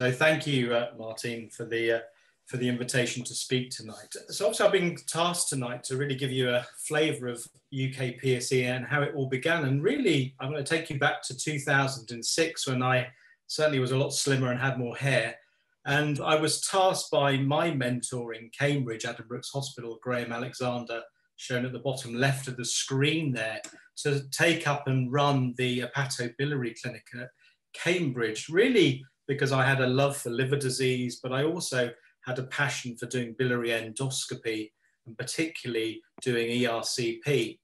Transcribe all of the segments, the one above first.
So thank you, Martin, for the invitation to speak tonight. So obviously I've been tasked tonight to really give you a flavour of UK PSC and how it all began. And really, I'm going to take you back to 2006 when I certainly was a lot slimmer and had more hair. And I was tasked by my mentor in Cambridge, Addenbrooke's Hospital, Graeme Alexander, shown at the bottom left of the screen there, to take up and run the hepatobiliary clinic at Cambridge, really because I had a love for liver disease, but I also had a passion for doing biliary endoscopy and particularly doing ERCP.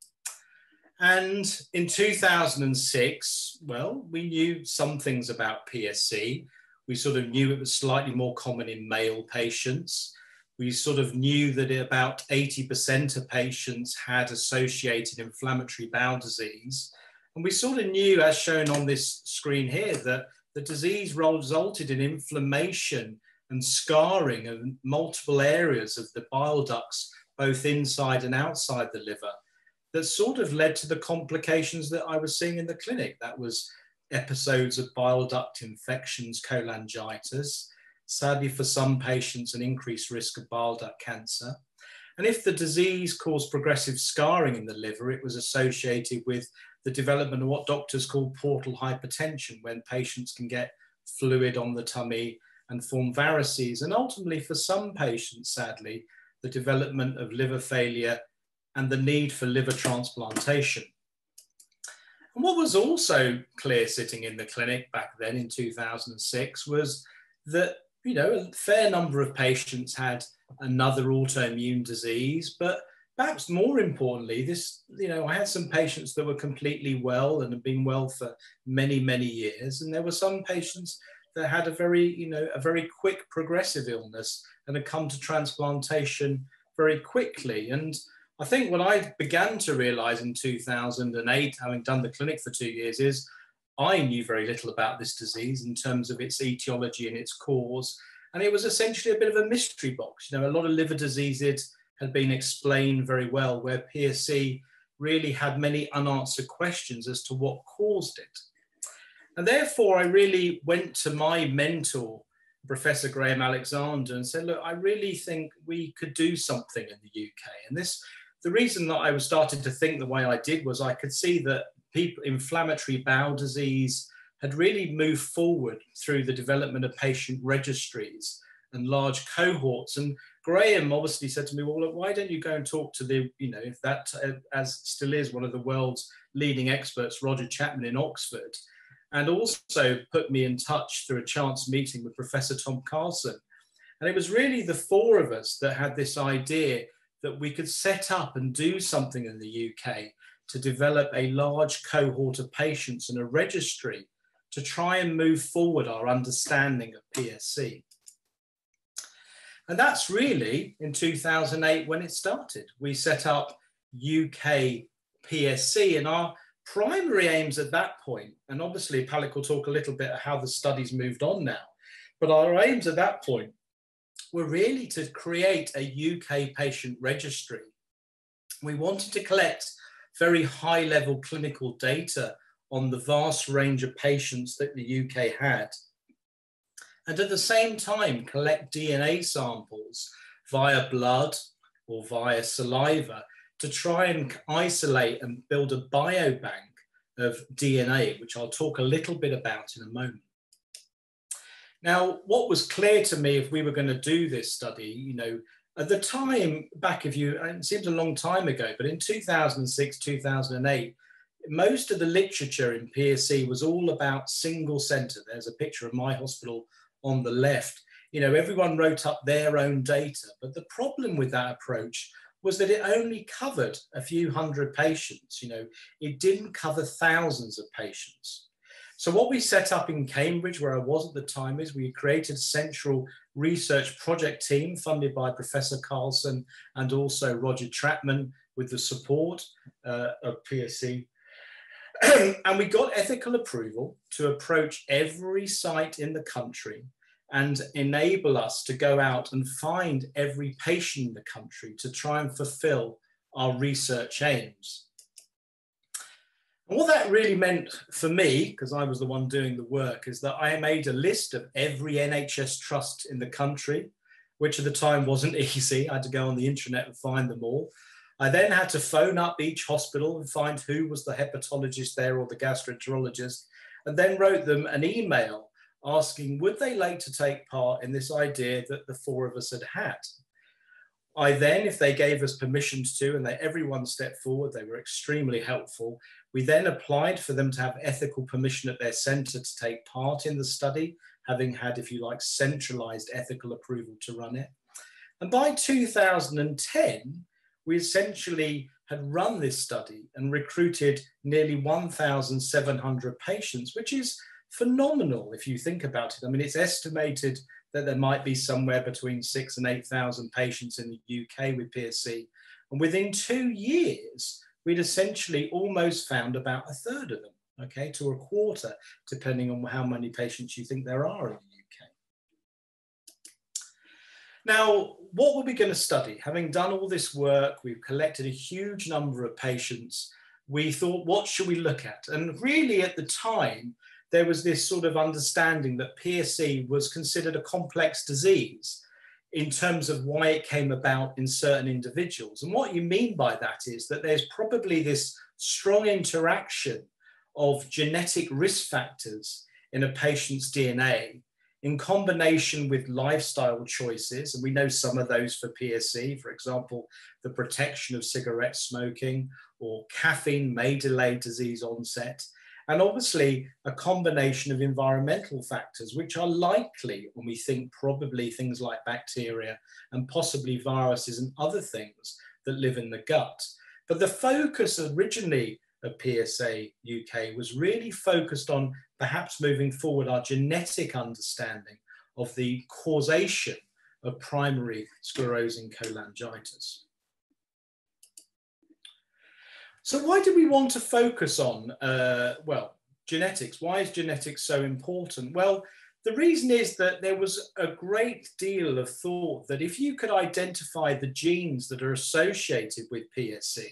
And in 2006, well, we knew some things about PSC. We sort of knew it was slightly more common in male patients. We sort of knew that about 80% of patients had associated inflammatory bowel disease. And we sort of knew, as shown on this screen here, that the disease resulted in inflammation and scarring of multiple areas of the bile ducts, both inside and outside the liver, that sort of led to the complications that I was seeing in the clinic. That was episodes of bile duct infections, cholangitis, sadly for some patients an increased risk of bile duct cancer. And if the disease caused progressive scarring in the liver, it was associated with the development of what doctors call portal hypertension, when patients can get fluid on the tummy and form varices. And ultimately for some patients, sadly, the development of liver failure and the need for liver transplantation. And what was also clear sitting in the clinic back then in 2006 was that, you know, a fair number of patients had another autoimmune disease, but perhaps more importantly, this, you know, I had some patients that were completely well and had been well for many, many years. And there were some patients that had a very, you know, a very quick progressive illness and had come to transplantation very quickly. And I think what I began to realise in 2008, having done the clinic for 2 years, is I knew very little about this disease in terms of its etiology and its cause. And it was essentially a bit of a mystery box. You know, a lot of liver diseases had been explained very well, where PSC really had many unanswered questions as to what caused it. And therefore, I really went to my mentor, Professor Graeme Alexander, and said, look, I really think we could do something in the UK. And this, the reason that I was started to think the way I did was I could see that people, inflammatory bowel disease had really moved forward through the development of patient registries and large cohorts. And Graeme obviously said to me, well, look, why don't you go and talk to the, you know, if that as still is one of the world's leading experts, Roger Chapman in Oxford, and also put me in touch through a chance meeting with Professor Tom Carson. And it was really the four of us that had this idea that we could set up and do something in the UK to develop a large cohort of patients and a registry to try and move forward our understanding of PSC. And that's really in 2008 when it started. We set up UK PSC, and our primary aims at that point, and obviously Palak will talk a little bit of how the studies moved on now, but our aims at that point were really to create a UK patient registry. We wanted to collect very high level clinical data on the vast range of patients that the UK had. And at the same time, collect DNA samples via blood or via saliva to try and isolate and build a biobank of DNA, which I'll talk a little bit about in a moment. Now, what was clear to me if we were going to do this study, you know, at the time, back if you, it seems a long time ago, but in 2006, 2008, most of the literature in PSC was all about single centre. There's a picture of my hospital on the left. You know, everyone wrote up their own data, but the problem with that approach was that it only covered a few hundred patients. You know, it didn't cover thousands of patients. So what we set up in Cambridge, where I was at the time, is we created a central research project team funded by Professor Karlsen and also Roger Trapman with the support of PSC. And we got ethical approval to approach every site in the country and enable us to go out and find every patient in the country to try and fulfill our research aims. And what that really meant for me, because I was the one doing the work, is that I made a list of every NHS trust in the country, which at the time wasn't easy. I had to go on the internet and find them all. I then had to phone up each hospital and find who was the hepatologist there or the gastroenterologist, and then wrote them an email asking, would they like to take part in this idea that the four of us had had? I then, if they gave us permissions to, and everyone stepped forward, they were extremely helpful. We then applied for them to have ethical permission at their centre to take part in the study, having had, if you like, centralised ethical approval to run it. And by 2010, we essentially had run this study and recruited nearly 1,700 patients, which is phenomenal if you think about it. I mean, it's estimated that there might be somewhere between 6,000 and 8,000 patients in the UK with PSC. And within 2 years, we'd essentially almost found about a third of them, okay, to a quarter, depending on how many patients you think there are in the UK. Now, what were we going to study? Having done all this work, we've collected a huge number of patients. We thought, what should we look at? And really at the time, there was this sort of understanding that PSC was considered a complex disease in terms of why it came about in certain individuals. And what you mean by that is that there's probably this strong interaction of genetic risk factors in a patient's DNA in combination with lifestyle choices. And we know some of those for PSC, for example, the protection of cigarette smoking, or caffeine may delay disease onset. And obviously a combination of environmental factors, which are likely when we think probably things like bacteria and possibly viruses and other things that live in the gut. But the focus originally of PSA UK was really focused on perhaps moving forward our genetic understanding of the causation of primary sclerosing cholangitis. So why do we want to focus on, well, genetics? Why is genetics so important? Well, the reason is that there was a great deal of thought that if you could identify the genes that are associated with PSC,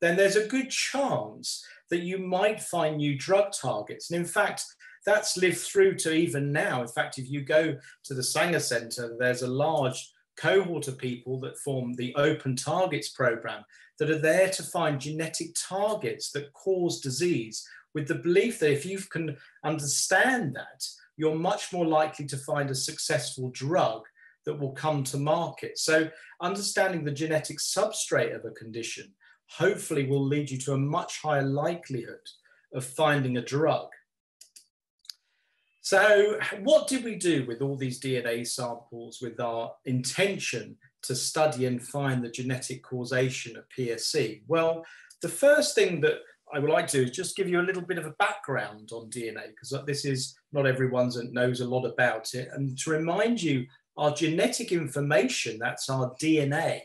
then there's a good chance that you might find new drug targets. And in fact, that's lived through to even now. In fact, if you go to the Sanger Centre, there's a large cohort of people that form the Open Targets Programme that are there to find genetic targets that cause disease, with the belief that if you can understand that, you're much more likely to find a successful drug that will come to market. So understanding the genetic substrate of a condition hopefully will lead you to a much higher likelihood of finding a drug. So what did we do with all these DNA samples with our intention to study and find the genetic causation of PSC? Well, the first thing that I would like to do is just give you a little bit of a background on DNA, because this is not everyone knows a lot about it. And to remind you, our genetic information, that's our DNA,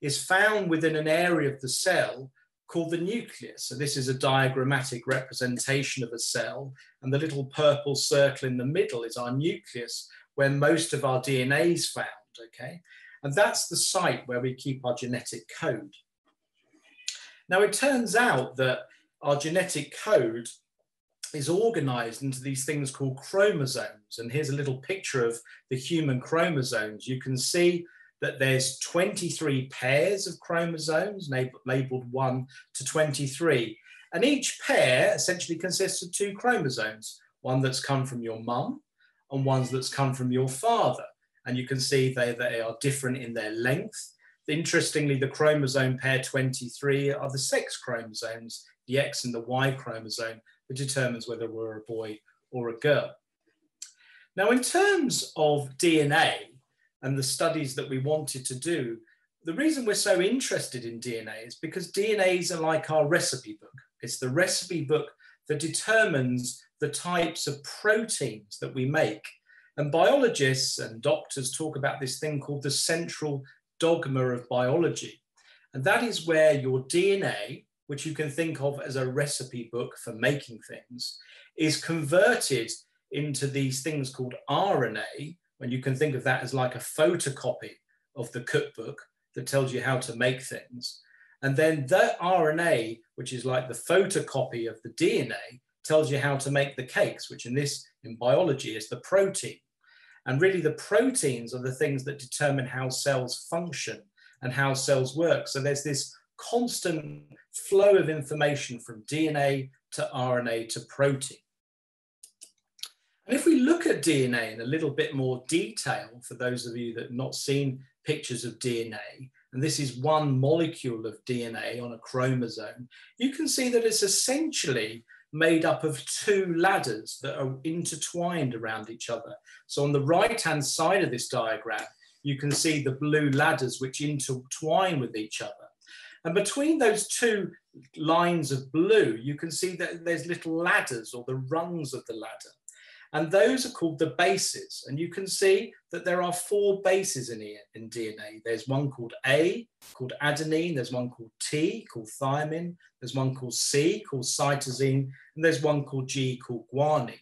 is found within an area of the cell called the nucleus. So this is a diagrammatic representation of a cell, and the little purple circle in the middle is our nucleus, where most of our DNA is found, okay? And that's the site where we keep our genetic code. Now, it turns out that our genetic code is organized into these things called chromosomes. And here's a little picture of the human chromosomes. You can see that there's 23 pairs of chromosomes labeled 1 to 23. And each pair essentially consists of two chromosomes, one that's come from your mum and one that's come from your father. And you can see they are different in their length. Interestingly, the chromosome pair 23 are the sex chromosomes, the X and the Y chromosome, which determines whether we're a boy or a girl. Now, in terms of DNA, and the studies that we wanted to do, the reason we're so interested in DNA is because DNAs are like our recipe book. It's the recipe book that determines the types of proteins that we make. And biologists and doctors talk about this thing called the central dogma of biology. And that is where your DNA, which you can think of as a recipe book for making things, is converted into these things called RNA, and you can think of that as like a photocopy of the cookbook that tells you how to make things. And then the RNA, which is like the photocopy of the DNA, tells you how to make the cakes, which in biology is the protein. And really the proteins are the things that determine how cells function and how cells work. So there's this constant flow of information from DNA to RNA to protein. And if we look at DNA in a little bit more detail, for those of you that have not seen pictures of DNA, and this is one molecule of DNA on a chromosome, you can see that it's essentially made up of two ladders that are intertwined around each other. So on the right-hand side of this diagram, you can see the blue ladders which intertwine with each other. And between those two lines of blue, you can see that there's little ladders or the rungs of the ladder. And those are called the bases. And you can see that there are four bases in DNA. There's one called A, called adenine. There's one called T, called thymine. There's one called C, called cytosine. And there's one called G, called guanine.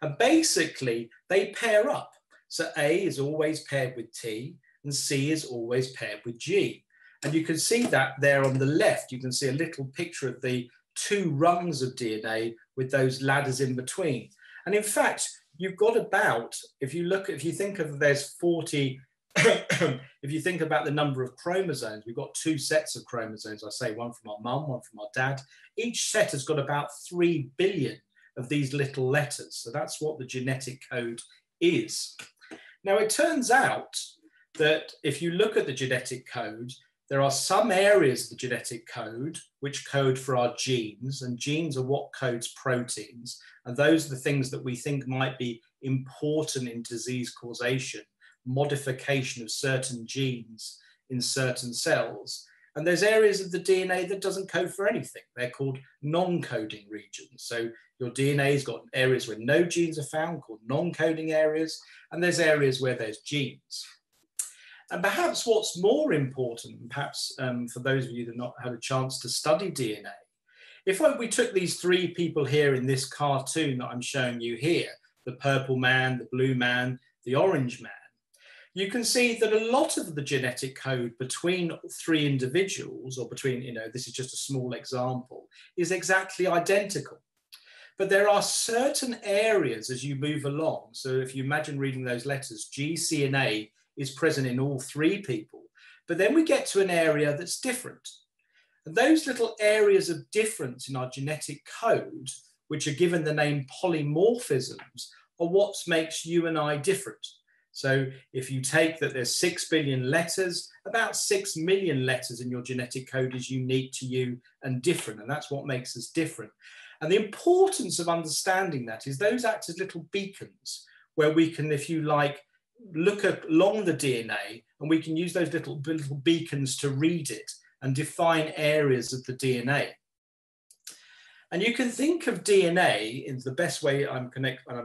And basically, they pair up. So A is always paired with T, and C is always paired with G. And you can see that there on the left, you can see a little picture of the two rungs of DNA with those ladders in between. And in fact, you've got about, if you think about the number of chromosomes, we've got two sets of chromosomes, I say one from our mum, one from our dad. Each set has got about 3 billion of these little letters. So that's what the genetic code is. Now, it turns out that if you look at the genetic code, there are some areas of the genetic code which code for our genes, and genes are what codes proteins. And those are the things that we think might be important in disease causation, modification of certain genes in certain cells. And there's areas of the DNA that doesn't code for anything. They're called non-coding regions. So your DNA's got areas where no genes are found called non-coding areas, and there's areas where there's genes. And perhaps what's more important, perhaps for those of you that have not had a chance to study DNA, if we took these three people here in this cartoon that I'm showing you here, the purple man, the blue man, the orange man, you can see that a lot of the genetic code between three individuals, or between, you know, this is just a small example, is exactly identical. But there are certain areas as you move along. So if you imagine reading those letters, G, C, and A, is present in all three people. But then we get to an area that's different. And those little areas of difference in our genetic code, which are given the name polymorphisms, are what makes you and I different. So if you take that there's 6 billion letters, about 6 million letters in your genetic code is unique to you and different, and that's what makes us different. And the importance of understanding that is those act as little beacons where we can, if you like, look along the DNA, and we can use those little beacons to read it and define areas of the DNA. And you can think of DNA in the best way I'm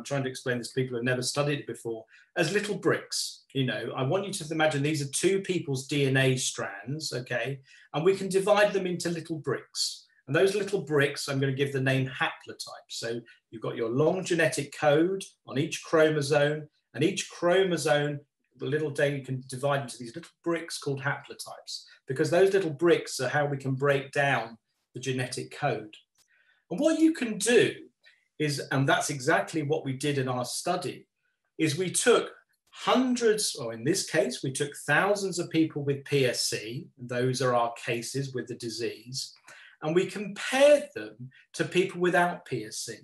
trying to explain this to people who've never studied it before, as little bricks. You know, I want you to imagine these are two people's DNA strands, okay? And we can divide them into little bricks. And those little bricks, I'm going to give the name haplotype. So you've got your long genetic code on each chromosome, and each chromosome, the little day, you can divide into these little bricks called haplotypes, because those little bricks are how we can break down the genetic code. And what you can do is, and that's exactly what we did in our study, is we took hundreds, or in this case, we took thousands of people with PSC, those are our cases with the disease, and we compared them to people without PSC.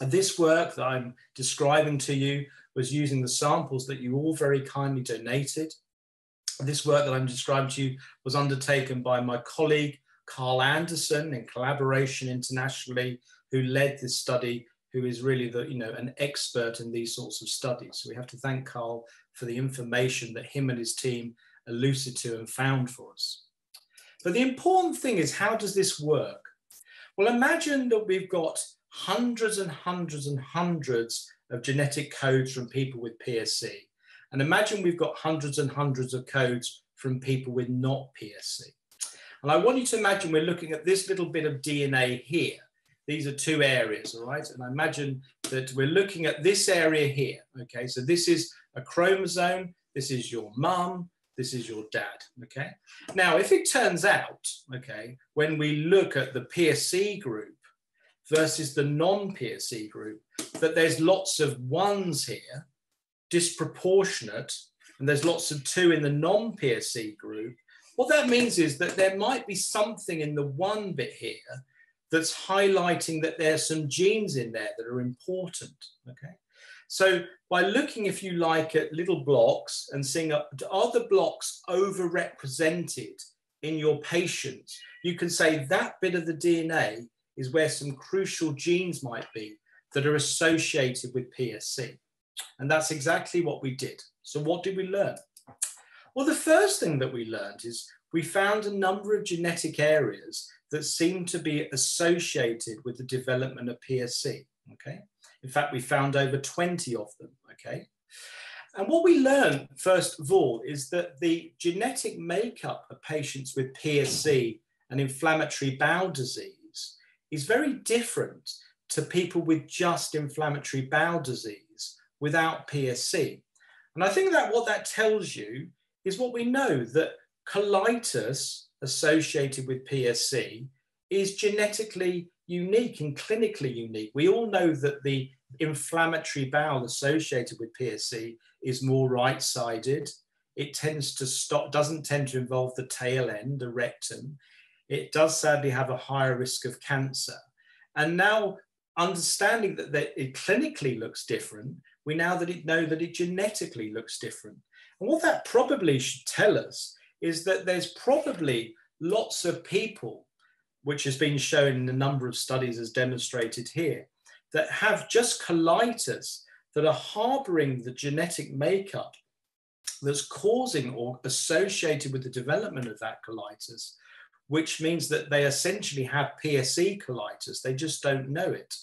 And this work that I'm describing to you was using the samples that you all very kindly donated. This work that I'm describing to you was undertaken by my colleague, Carl Anderson, in collaboration internationally, who led this study, who is really the, you know, an expert in these sorts of studies. So we have to thank Carl for the information that him and his team alluded to and found for us. But the important thing is, how does this work? Well, imagine that we've got hundreds and hundreds and hundreds of genetic codes from people with PSC. And imagine we've got hundreds and hundreds of codes from people with not PSC. And I want you to imagine we're looking at this little bit of DNA here. These are two areas, all right? And I imagine that we're looking at this area here, okay? So this is a chromosome, this is your mum, This is your dad, okay? Now, if it turns out, okay, when we look at the PSC group versus the non-PSC group, that there's lots of ones here, disproportionate, and there's lots of two in the non-PSC group, what that means is that there might be something in the one bit here that's highlighting that there's some genes in there that are important, okay? So by looking, if you like, at little blocks and seeing, are the blocks overrepresented in your patients? You can say that bit of the DNA is where some crucial genes might be that are associated with PSC. And that's exactly what we did. So what did we learn? Well, the first thing that we learned is we found a number of genetic areas that seem to be associated with the development of PSC, okay? In fact, we found over 20 of them, okay? And what we learned, first of all, is that the genetic makeup of patients with PSC and inflammatory bowel disease is very different to people with just inflammatory bowel disease without PSC. And I think that what that tells you is what we know, that colitis associated with PSC is genetically unique and clinically unique. We all know that the inflammatory bowel associated with PSC is more right-sided. It tends to stop, doesn't tend to involve the tail end, the rectum. It does sadly have a higher risk of cancer. And now understanding that it clinically looks different, we now know that it genetically looks different. And what that probably should tell us is that there's probably lots of people, which has been shown in a number of studies as demonstrated here, that have just colitis that are harboring the genetic makeup that's causing or associated with the development of that colitis, which means that they essentially have PSC colitis, they just don't know it.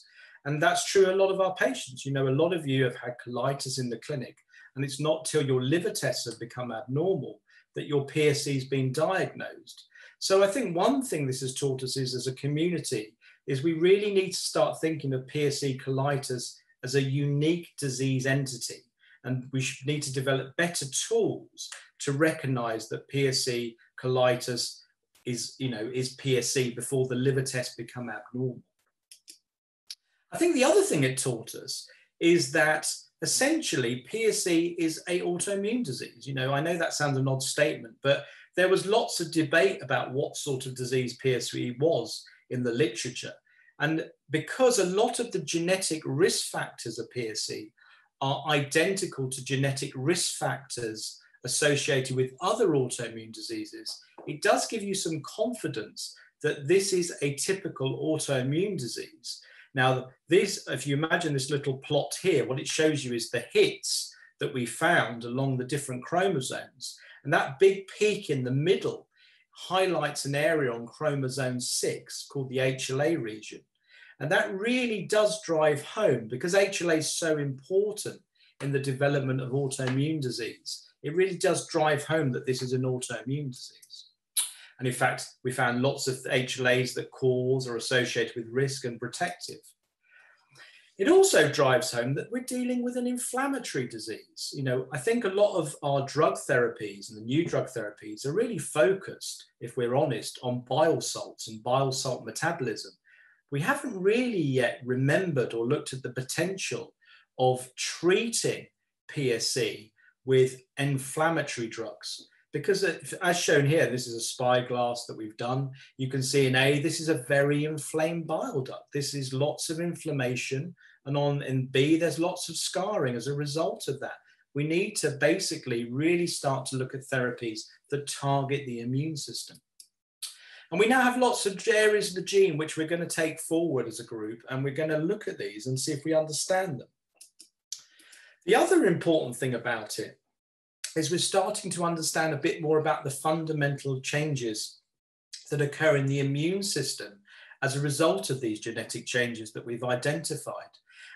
And that's true of a lot of our patients. You know, a lot of you have had colitis in the clinic, and it's not till your liver tests have become abnormal that your PSC has been diagnosed. So I think one thing this has taught us is, as a community, is we really need to start thinking of PSC colitis as a unique disease entity. And we should need to develop better tools to recognize that PSC colitis is, you know, is PSC before the liver tests become abnormal. I think the other thing it taught us is that essentially PSC is an autoimmune disease. You know, I know that sounds an odd statement, but there was lots of debate about what sort of disease PSC was in the literature. And because a lot of the genetic risk factors of PSC are identical to genetic risk factors associated with other autoimmune diseases, it does give you some confidence that this is a typical autoimmune disease. Now, this, if you imagine this little plot here, what it shows you is the hits that we found along the different chromosomes. And that big peak in the middle highlights an area on chromosome 6 called the HLA region. And that really does drive home, because HLA is so important in the development of autoimmune disease. It really does drive home that this is an autoimmune disease. And in fact, we found lots of HLAs that cause or are associated with risk and protective. It also drives home that we're dealing with an inflammatory disease. You know, I think a lot of our drug therapies and the new drug therapies are really focused, if we're honest, on bile salts and bile salt metabolism. We haven't really yet remembered or looked at the potential of treating PSC with inflammatory drugs. Because as shown here, this is a spyglass that we've done. You can see in A, this is a very inflamed bile duct. This is lots of inflammation. And in B, there's lots of scarring as a result of that. We need to basically really start to look at therapies that target the immune system. And we now have lots of areas of the gene which we're going to take forward as a group, and we're going to look at these and see if we understand them. The other important thing about it is we're starting to understand a bit more about the fundamental changes that occur in the immune system as a result of these genetic changes that we've identified.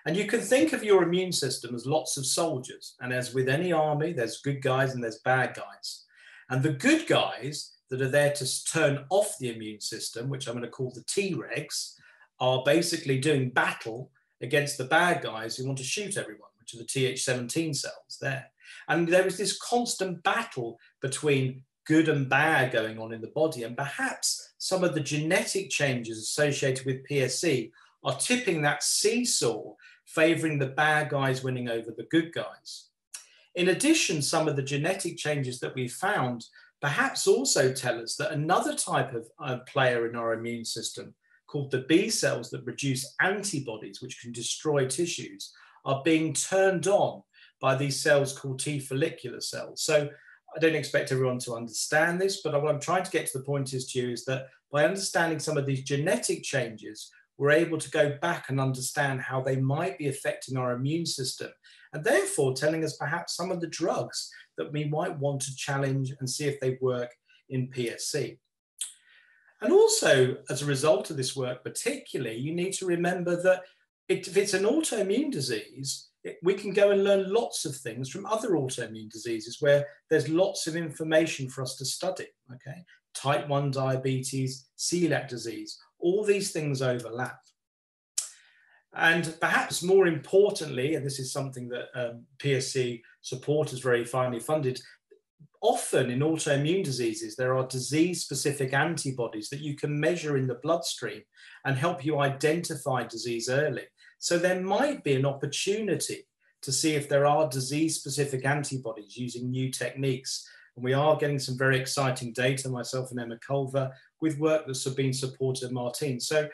And you can think of your immune system as lots of soldiers. And as with any army, there's good guys and there's bad guys. And the good guys that are there to turn off the immune system, which I'm going to call the T-regs, are basically doing battle against the bad guys who want to shoot everyone, which are the Th17 cells there. And there is this constant battle between good and bad going on in the body, and perhaps some of the genetic changes associated with PSC are tipping that seesaw, favouring the bad guys winning over the good guys. In addition, some of the genetic changes that we've found perhaps also tell us that another type of player in our immune system, called the B cells that produce antibodies, which can destroy tissues, are being turned on by these cells called T follicular cells. So I don't expect everyone to understand this, but what I'm trying to get to the point is to you is that by understanding some of these genetic changes, we're able to go back and understand how they might be affecting our immune system, and therefore telling us perhaps some of the drugs that we might want to challenge and see if they work in PSC. And also, as a result of this work particularly, you need to remember that if it's an autoimmune disease, we can go and learn lots of things from other autoimmune diseases where there's lots of information for us to study, okay? Type 1 diabetes, celiac disease, all these things overlap. And perhaps more importantly, and this is something that PSC support is very finely funded, often in autoimmune diseases, there are disease-specific antibodies that you can measure in the bloodstream and help you identify disease early. So there might be an opportunity to see if there are disease-specific antibodies using new techniques. And we are getting some very exciting data, myself and Emma Culver, with work that's been supported by Martin. So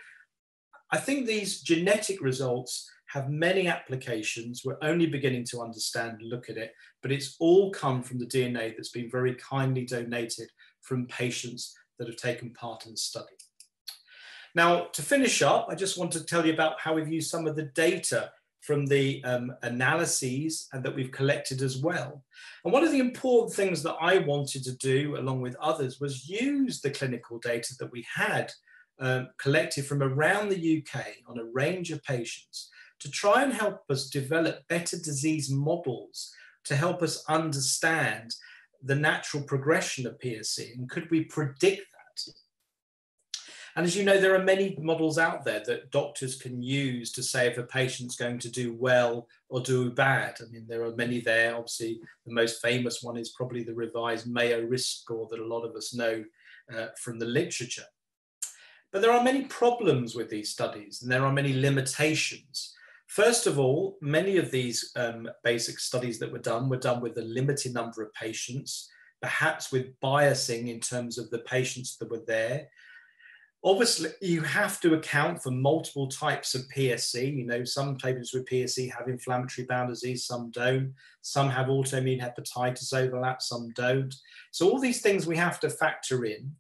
I think these genetic results have many applications. We're only beginning to understand and look at it, but it's all come from the DNA that's been very kindly donated from patients that have taken part in the study. Now, to finish up, I just want to tell you about how we've used some of the data from the analyses and that we've collected as well. And one of the important things that I wanted to do, along with others, was use the clinical data that we had collected from around the UK on a range of patients to try and help us develop better disease models to help us understand the natural progression of PSC, and could we predict that? And as you know, there are many models out there that doctors can use to say if a patient's going to do well or do bad. I mean, there are many there. Obviously, the most famous one is probably the revised Mayo risk score that a lot of us know from the literature. But there are many problems with these studies, and there are many limitations. First of all, many of these basic studies that were done with a limited number of patients, perhaps with biasing in terms of the patients that were there. Obviously, you have to account for multiple types of PSC. You know, some patients with PSC have inflammatory bowel disease, some don't. Some have autoimmune hepatitis overlap, some don't. So all these things we have to factor in.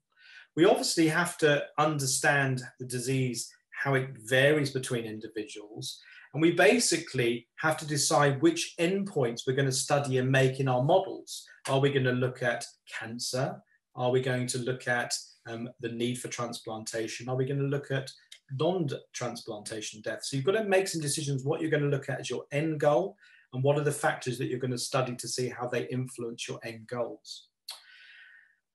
We obviously have to understand the disease, how it varies between individuals, and we basically have to decide which endpoints we're going to study and make in our models. Are we going to look at cancer? Are we going to look at the need for transplantation? Are we going to look at non-transplantation death? So you've got to make some decisions what you're going to look at as your end goal and what are the factors that you're going to study to see how they influence your end goals.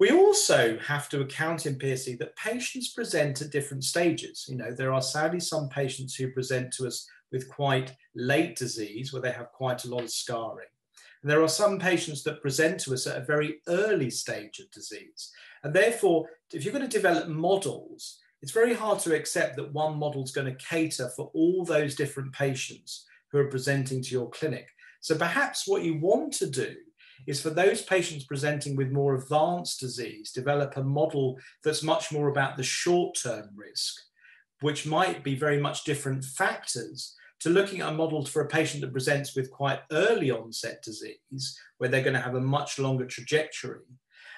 We also have to account in PSC that patients present at different stages. You know, there are sadly some patients who present to us with quite late disease where they have quite a lot of scarring. And there are some patients that present to us at a very early stage of disease. And therefore, if you're going to develop models, it's very hard to accept that one model is going to cater for all those different patients who are presenting to your clinic. So perhaps what you want to do is for those patients presenting with more advanced disease, develop a model that's much more about the short-term risk, which might be very much different factors to looking at a model for a patient that presents with quite early onset disease, where they're going to have a much longer trajectory.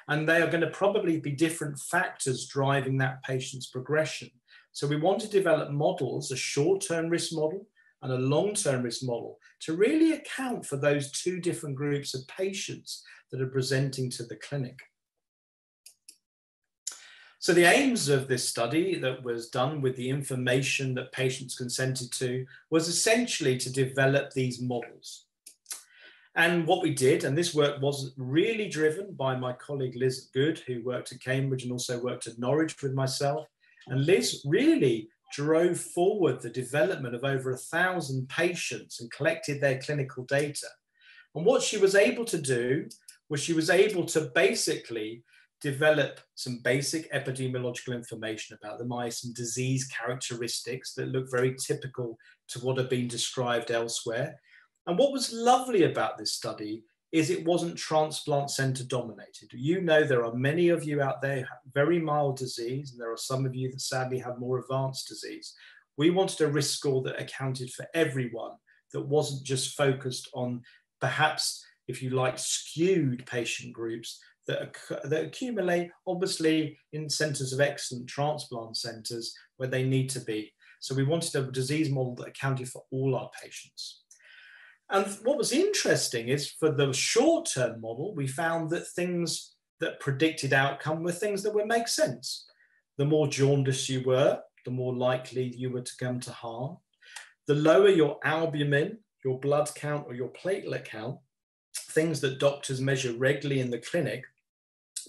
And they are going to probably be different factors driving that patient's progression. So we want to develop models, a short-term risk model, and a long-term risk model to really account for those two different groups of patients that are presenting to the clinic. So the aims of this study that was done with the information that patients consented to was essentially to develop these models. And what we did, and this work was really driven by my colleague Liz Good, who worked at Cambridge and also worked at Norwich with myself. And Liz really drove forward the development of over 1,000 patients and collected their clinical data. And what she was able to do was she was able to basically develop some basic epidemiological information about the mice, some disease characteristics that look very typical to what had been described elsewhere. And what was lovely about this study is it wasn't transplant centre dominated. You know, there are many of you out there who have very mild disease, and there are some of you that sadly have more advanced disease. We wanted a risk score that accounted for everyone, that wasn't just focused on perhaps, if you like, skewed patient groups that accumulate, obviously, in centres of excellence, transplant centres, where they need to be. So we wanted a disease model that accounted for all our patients. And what was interesting is for the short-term model, we found that things that predicted outcome were things that would make sense. The more jaundiced you were, the more likely you were to come to harm. The lower your albumin, your blood count or your platelet count, things that doctors measure regularly in the clinic,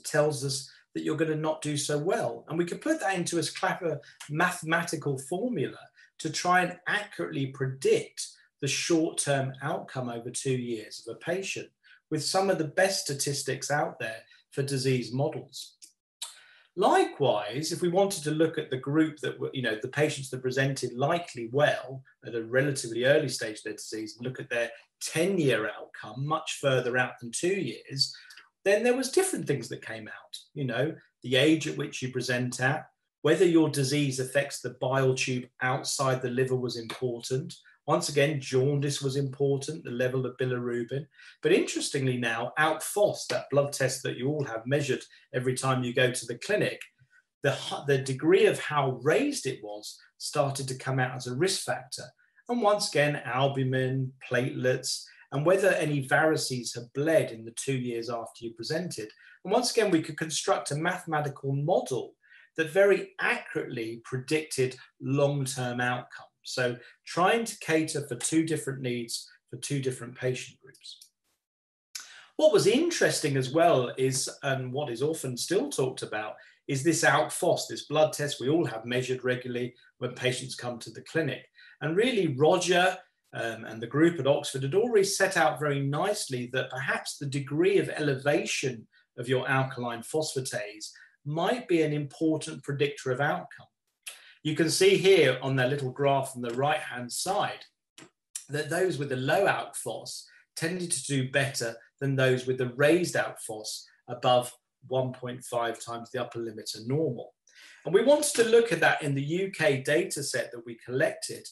tells us that you're going to not do so well. And we could put that into a mathematical formula to try and accurately predict the short-term outcome over 2 years of a patient, with some of the best statistics out there for disease models. Likewise, if we wanted to look at the group that were, you know, the patients that presented likely well at a relatively early stage of their disease, and look at their 10-year outcome much further out than 2 years, then there was different things that came out. You know, the age at which you present at, whether your disease affects the bile tube outside the liver was important. Once again, jaundice was important, the level of bilirubin. But interestingly now, outFOS, that blood test that you all have measured every time you go to the clinic, the degree of how raised it was started to come out as a risk factor. And once again, albumin, platelets, and whether any varices have bled in the 2 years after you presented. And once again, we could construct a mathematical model that very accurately predicted long-term outcomes. So trying to cater for two different needs for two different patient groups. What was interesting as well is, and what is often still talked about, is this outFOS, this blood test we all have measured regularly when patients come to the clinic. And really Roger and the group at Oxford had already set out very nicely that perhaps the degree of elevation of your alkaline phosphatase might be an important predictor of outcome. You can see here on that little graph on the right-hand side that those with the low outFOS tended to do better than those with the raised outFOS above 1.5 times the upper limit of normal. And we wanted to look at that in the UK data set that we collected.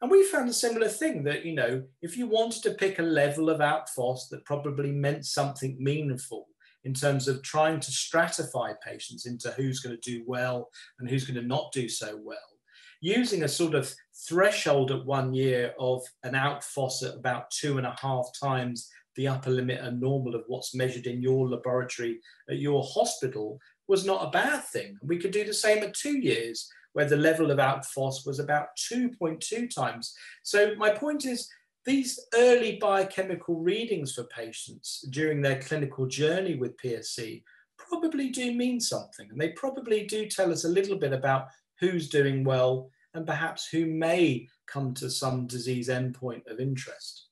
And we found a similar thing that, you know, if you wanted to pick a level of outFOS that probably meant something meaningful, in terms of trying to stratify patients into who's going to do well and who's going to not do so well. Using a sort of threshold at 1 year of an outFOS at about 2.5 times the upper limit of normal of what's measured in your laboratory at your hospital was not a bad thing. We could do the same at 2 years, where the level of outFOS was about 2.2 times. So my point is, these early biochemical readings for patients during their clinical journey with PSC probably do mean something, and they probably do tell us a little bit about who's doing well and perhaps who may come to some disease endpoint of interest.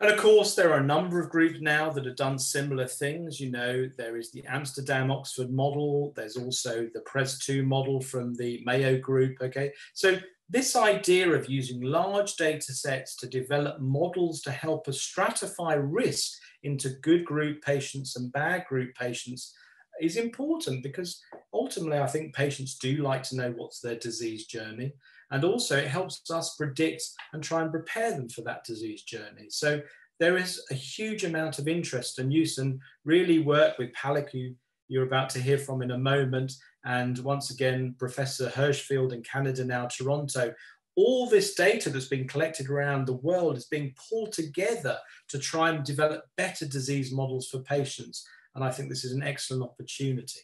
And of course, there are a number of groups now that have done similar things. You know, there is the Amsterdam Oxford model. There's also the PRES2 model from the Mayo group, okay? So this idea of using large data sets to develop models to help us stratify risk into good group patients and bad group patients is important, because ultimately I think patients do like to know what's their disease journey, and also it helps us predict and try and prepare them for that disease journey. So there is a huge amount of interest and use, and really work with Palak, who you're about to hear from in a moment, and once again, Professor Hirschfield in Canada, now Toronto. All this data that's been collected around the world is being pulled together to try and develop better disease models for patients. And I think this is an excellent opportunity.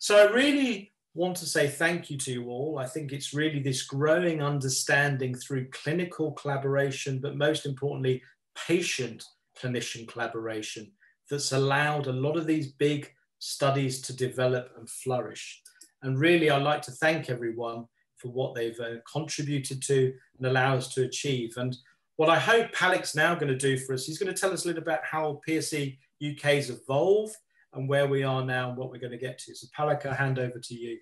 So I really want to say thank you to you all. I think it's really this growing understanding through clinical collaboration, but most importantly, patient-clinician collaboration, that's allowed a lot of these big studies to develop and flourish. And really, I'd like to thank everyone for what they've contributed to and allow us to achieve. And What I hope Palak's now going to do for us, he's going to tell us a little about how PSC UK's evolved and where we are now and what we're going to get to. So Palak, I'll hand over to you.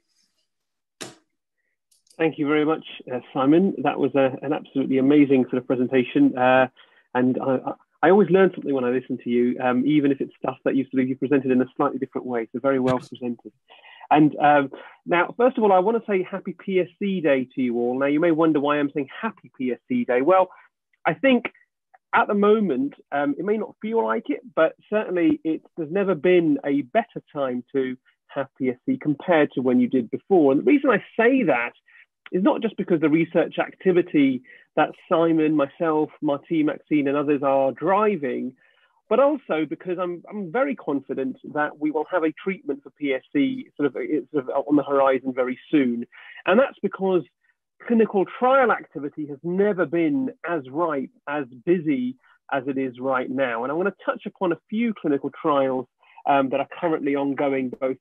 Thank you very much, Simon. That was an absolutely amazing sort of presentation. And I always learn something when I listen to you, even if it's stuff that you presented in a slightly different way. So very well presented. And now, first of all, I want to say happy PSC Day to you all. Now, you may wonder why I'm saying happy PSC Day. Well, I think at the moment, it may not feel like it, but certainly there's never been a better time to have PSC compared to when you did before. And the reason I say that is not just because the research activity that Simon, myself, Martin, Maxine and others are driving, but also because I'm very confident that we will have a treatment for PSC sort of on the horizon very soon. And that's because clinical trial activity has never been as ripe, as busy as it is right now. And I want to touch upon a few clinical trials that are currently ongoing, both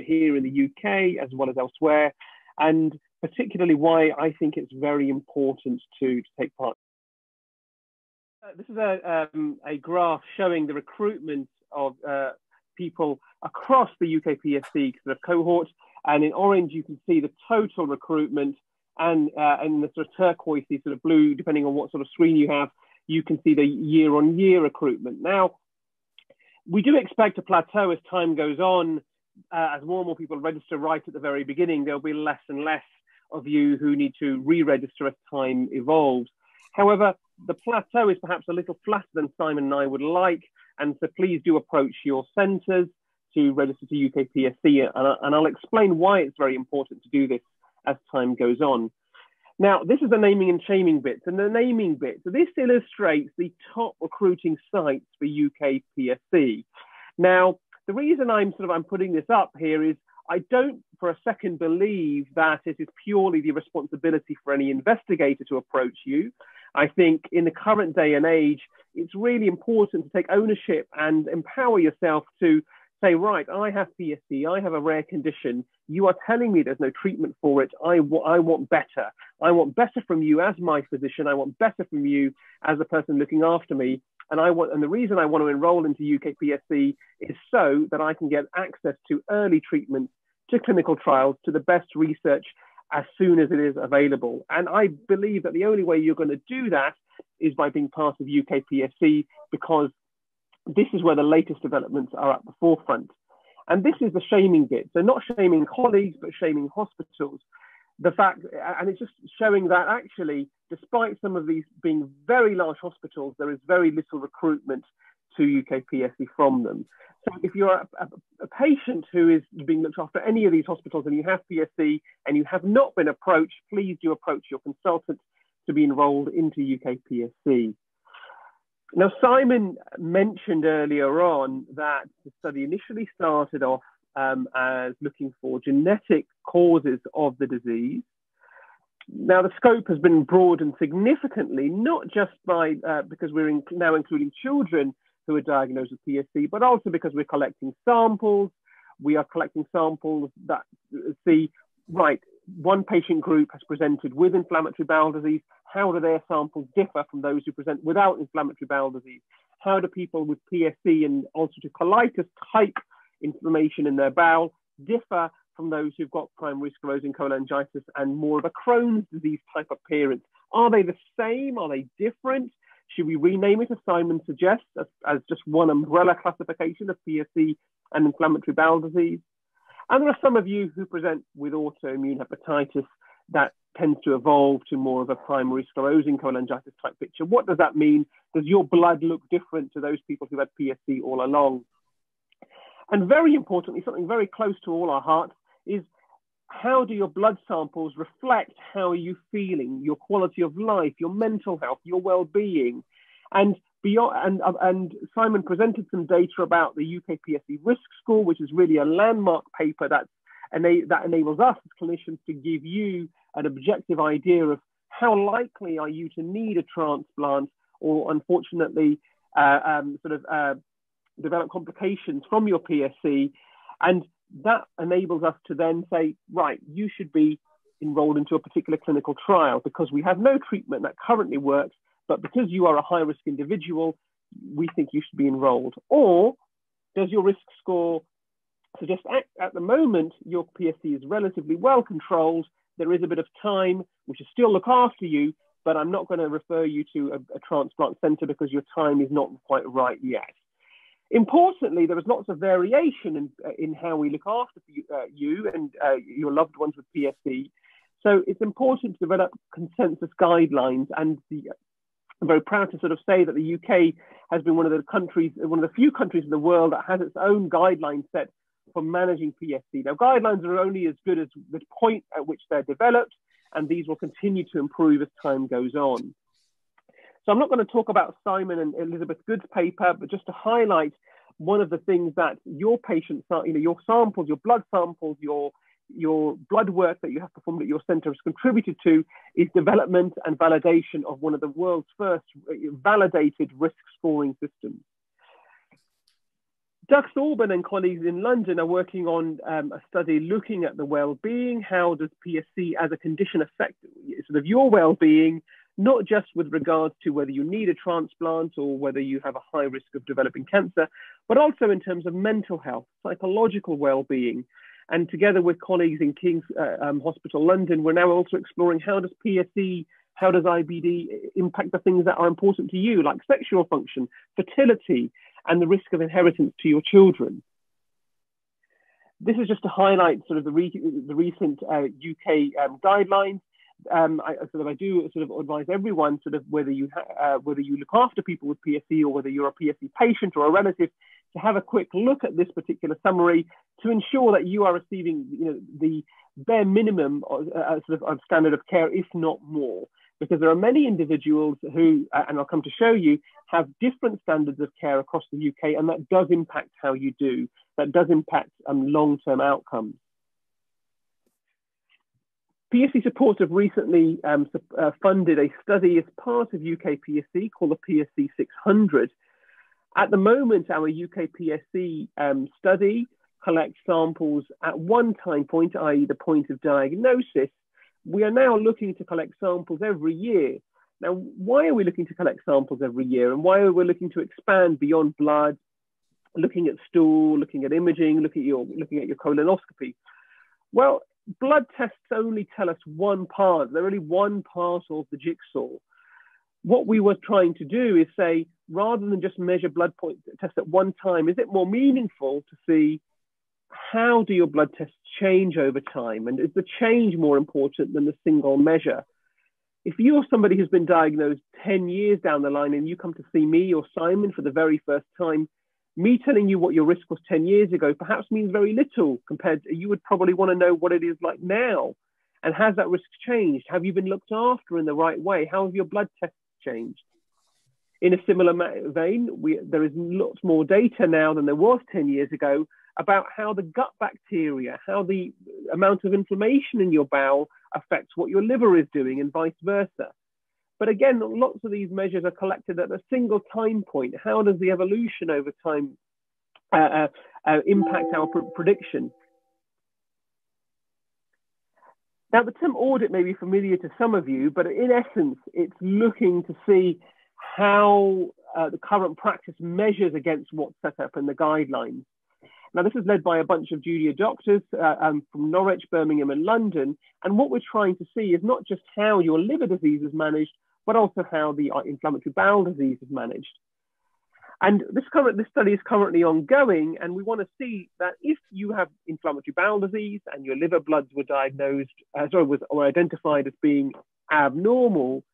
here in the UK as well as elsewhere, and particularly why I think it's very important to take part. This is a graph showing the recruitment of people across the UK PSC sort of cohort, and in orange you can see the total recruitment, and the sort of turquoisey sort of blue, depending on what sort of screen you have, you can see the year-on-year recruitment. Now, we do expect a plateau as time goes on. As more and more people register right at the very beginning, there'll be less and less of you who need to re-register as time evolves. However, the plateau is perhaps a little flatter than Simon and I would like, and so please do approach your centres to register to UK PSC, and I'll explain why it's very important to do this as time goes on. Now, this is the naming and shaming bits, and the naming bit, so this illustrates the top recruiting sites for UK PSC. Now, the reason I'm putting this up here is I don't for a second believe that it is purely the responsibility for any investigator to approach you. I think in the current day and age, it's really important to take ownership and empower yourself to say, right, I have PSC, I have a rare condition. You are telling me there's no treatment for it. I want better. I want better from you as my physician. I want better from you as the person looking after me. And the reason I want to enroll into UK PSC is so that I can get access to early treatment, to clinical trials, to the best research as soon as it is available. And I believe that the only way you're going to do that is by being part of UK PSC, because this is where the latest developments are at the forefront. And this is the shaming bit. So not shaming colleagues, but shaming hospitals. And it's just showing that actually, despite some of these being very large hospitals, there is very little recruitment to UK PSC from them. So if you're a patient who is being looked after any of these hospitals and you have PSC and you have not been approached, please do approach your consultant to be enrolled into UK PSC. Now, Simon mentioned earlier on that the study initially started off as looking for genetic causes of the disease. Now, the scope has been broadened significantly, not just by because we're now including children who are diagnosed with PSC, but also because we're collecting samples. We are collecting samples that see, right, one patient group has presented with inflammatory bowel disease. How do their samples differ from those who present without inflammatory bowel disease? How do people with PSC and ulcerative colitis type inflammation in their bowel differ from those who've got primary sclerosing cholangitis and more of a Crohn's disease type appearance? Are they the same? Are they different? Should we rename it, as Simon suggests, as just one umbrella classification of PSC and inflammatory bowel disease? And there are some of you who present with autoimmune hepatitis that tends to evolve to more of a primary sclerosing cholangitis type picture. What does that mean? Does your blood look different to those people who had PSC all along? And very importantly, something very close to all our hearts is, how do your blood samples reflect how you're feeling, your quality of life, your mental health, your well-being? And beyond, and Simon presented some data about the UK PSC risk score, which is really a landmark paper that enables us as clinicians to give you an objective idea of how likely are you to need a transplant or, unfortunately, develop complications from your PSC, and that enables us to then say, right, you should be enrolled into a particular clinical trial because we have no treatment that currently works. but because you are a high-risk individual, we think you should be enrolled? Or does your risk score suggest at the moment your PSC is relatively well controlled, there is a bit of time, we should still look after you, but I'm not going to refer you to a transplant centre because your time is not quite right yet? Importantly, there is lots of variation in how we look after you and your loved ones with PSC. So it's important to develop consensus guidelines, and I'm very proud to sort of say that the UK has been one of the few countries in the world that has its own guideline set for managing PSC. Now, guidelines are only as good as the point at which they're developed, and these will continue to improve as time goes on. So I'm not going to talk about Simon and Elizabeth Good's paper, but just to highlight one of the things that your patients, your samples, your blood samples, your blood work that you have performed at your centre has contributed to is development and validation of one of the world's first validated risk scoring systems. Dux Albin and colleagues in London are working on a study looking at the well-being. How does PSC as a condition affect sort of your well-being, not just with regards to whether you need a transplant or whether you have a high risk of developing cancer, but also in terms of mental health, psychological well-being. And together with colleagues in King's Hospital London, we're now also exploring how does PSC, how does IBD impact the things that are important to you, like sexual function, fertility, and the risk of inheritance to your children. This is just to highlight sort of the recent UK guidelines. I do sort of advise everyone sort of whether you look after people with PSC or whether you're a PSC patient or a relative, to have a quick look at this particular summary to ensure that you are receiving the bare minimum of standard of care, if not more, because there are many individuals who, and I'll come to show you, have different standards of care across the UK, and that does impact how you do. That does impact long-term outcomes. PSC Support have recently funded a study as part of UK-PSC called the PSC 600. At the moment, our UK-PSC study collects samples at one time point, i.e. the point of diagnosis. We are now looking to collect samples every year. Now, why are we looking to collect samples every year? And why are we looking to expand beyond blood, looking at stool, looking at imaging, looking at your colonoscopy? Well, blood tests only tell us one part. They're only one part of the jigsaw. What we were trying to do is say, rather than just measure blood point tests at one time, is it more meaningful to see how do your blood tests change over time? And is the change more important than the single measure? If you're somebody who's been diagnosed 10 years down the line and you come to see me or Simon for the very first time, me telling you what your risk was 10 years ago perhaps means very little compared to, you would probably want to know what it is like now. And has that risk changed? Have you been looked after in the right way? How have your blood tests changed? In a similar vein, there is lots more data now than there was 10 years ago about how the gut bacteria, how the amount of inflammation in your bowel affects what your liver is doing and vice versa. But again, lots of these measures are collected at a single time point. How does the evolution over time impact our prediction? Now, the TEM audit may be familiar to some of you, but in essence, it's looking to see how the current practice measures against what's set up in the guidelines. Now, this is led by a bunch of junior doctors from Norwich, Birmingham, and London. And what we're trying to see is not just how your liver disease is managed, but also how the inflammatory bowel disease is managed. And this study is currently ongoing, and we want to see that if you have inflammatory bowel disease and your liver bloods were identified as being abnormal,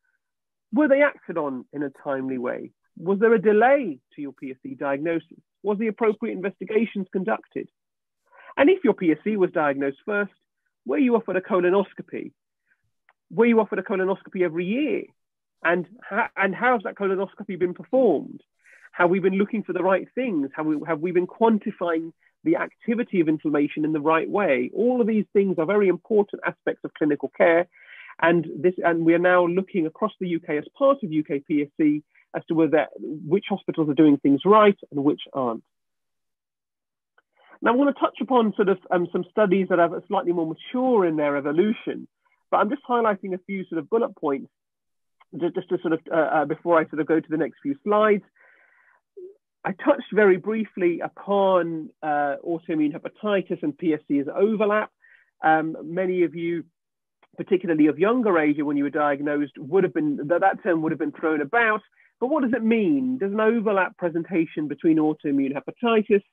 were they acted on in a timely way? Was there a delay to your PSC diagnosis? Was the appropriate investigations conducted? And if your PSC was diagnosed first, were you offered a colonoscopy? Were you offered a colonoscopy every year? And how has that colonoscopy been performed? Have we been looking for the right things? Have we been quantifying the activity of inflammation in the right way? All of these things are very important aspects of clinical care. And we are now looking across the UK as part of UK PSC as to whether which hospitals are doing things right and which aren't. Now, I want to touch upon sort of some studies that are slightly more mature in their evolution, but I'm just highlighting a few sort of bullet points just to sort of, before I sort of go to the next few slides, I touched very briefly upon autoimmune hepatitis and PSC's overlap. Many of you, particularly of younger age, when you were diagnosed, would have been, that term would have been thrown about. But what does it mean? Does an overlap presentation between autoimmune hepatitis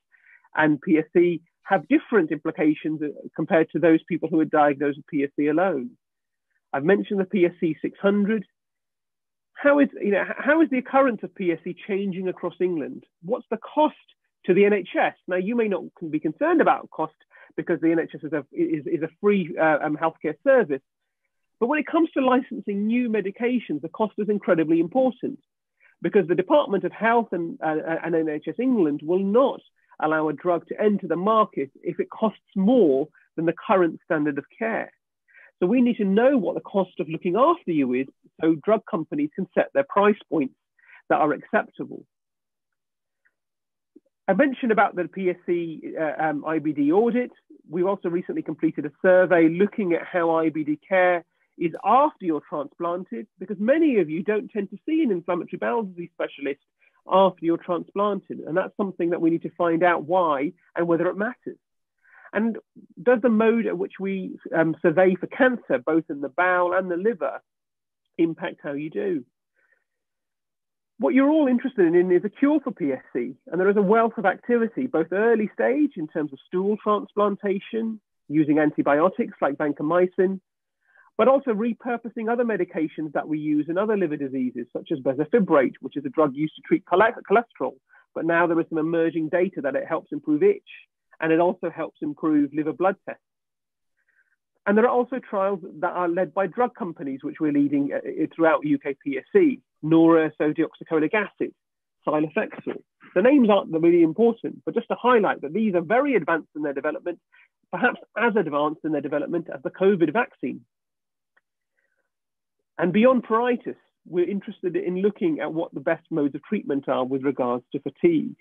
and PSC have different implications compared to those people who are diagnosed with PSC alone? I've mentioned the PSC 600. How is the occurrence of PSC changing across England? What's the cost to the NHS? Now, you may not be concerned about cost because the NHS is a free healthcare service. But when it comes to licensing new medications, the cost is incredibly important because the Department of Health and NHS England will not allow a drug to enter the market if it costs more than the current standard of care. So we need to know what the cost of looking after you is so drug companies can set their price points that are acceptable. I mentioned about the PSC IBD audit. We've also recently completed a survey looking at how IBD care is after you're transplanted, because many of you don't tend to see an inflammatory bowel disease specialist after you're transplanted. And that's something that we need to find out why and whether it matters. And does the mode at which we survey for cancer, both in the bowel and the liver, impact how you do? What you're all interested in is a cure for PSC, and there is a wealth of activity, both early stage in terms of stool transplantation, using antibiotics like vancomycin, but also repurposing other medications that we use in other liver diseases, such as bezafibrate, which is a drug used to treat cholesterol, but now there is some emerging data that it helps improve itch. And it also helps improve liver blood tests. And there are also trials that are led by drug companies, which we're leading throughout UK-PSC, Nora, sodium-oxycholic acid, cilofexor. The names aren't really important, but just to highlight that these are very advanced in their development, perhaps as advanced in their development as the COVID vaccine. And beyond pruritus, we're interested in looking at what the best modes of treatment are with regards to fatigue.